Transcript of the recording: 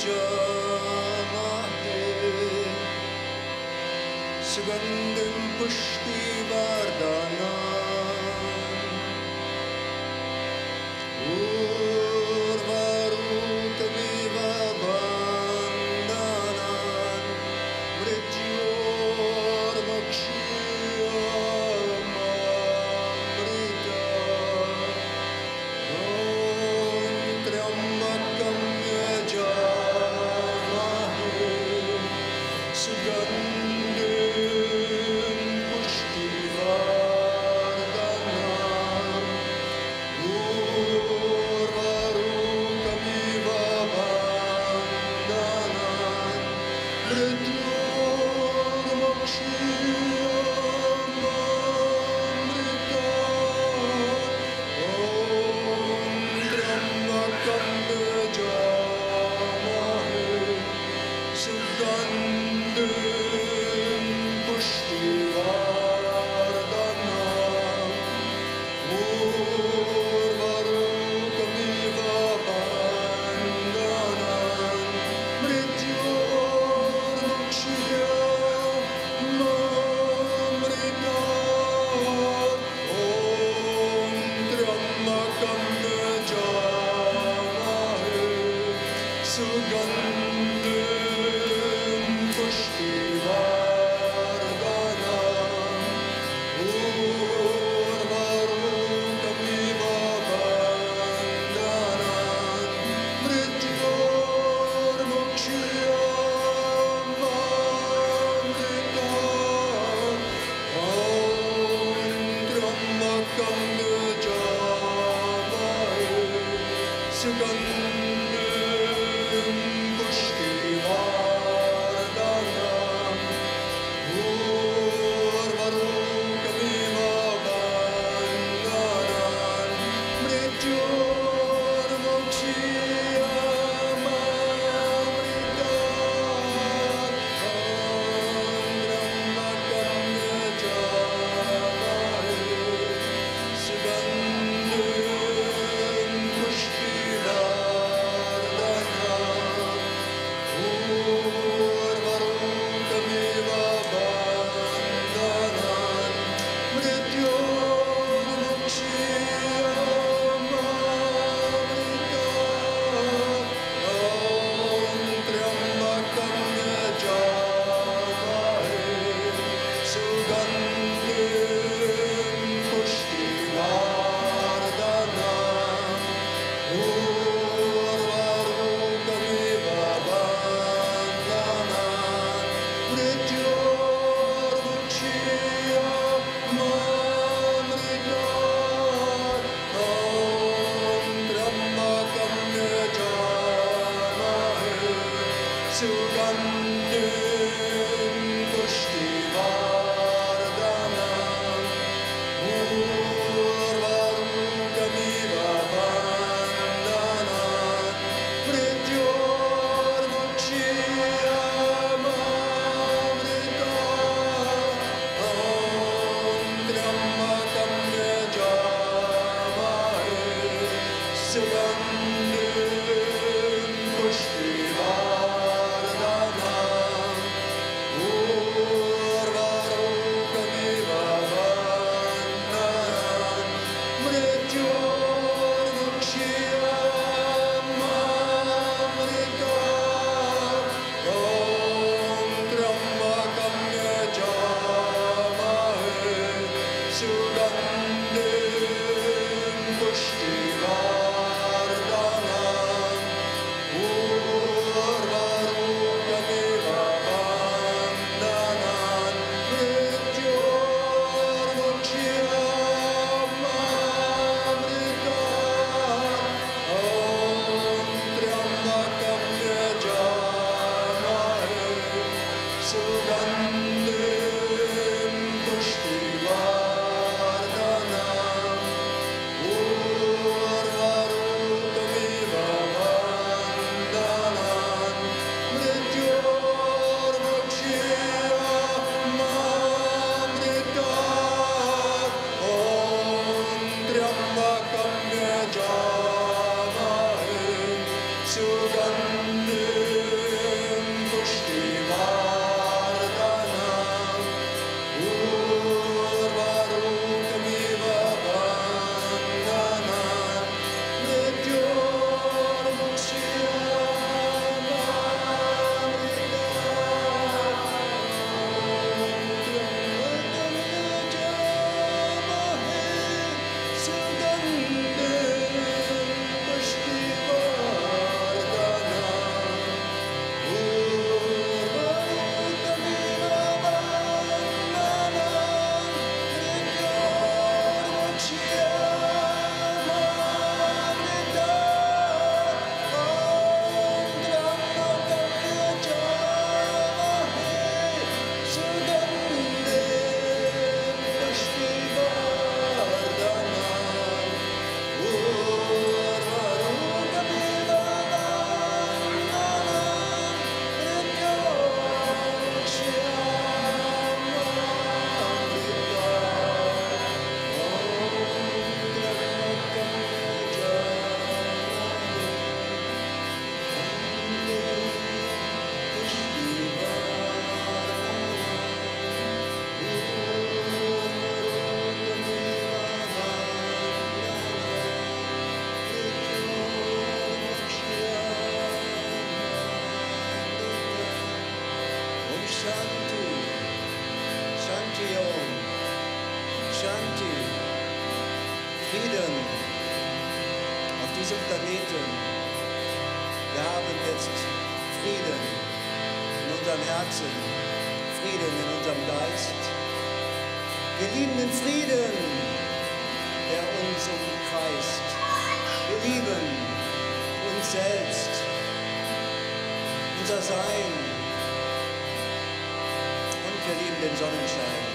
Sugandham Pushtivardhanam Urvarutamiva Bandhanam Mridyormokshyamamritam Om Triambakam Yajamahe Sugandham Sugandham Shanti, Shanti Om, Shanti, Frieden auf diesem Planeten. Wir haben jetzt Frieden in unserem Herzen, Frieden in unserem Geist. Wir lieben den Frieden, der uns umkreist. Wir lieben uns selbst, unser Sein. Wir lieben den Sonnenschein.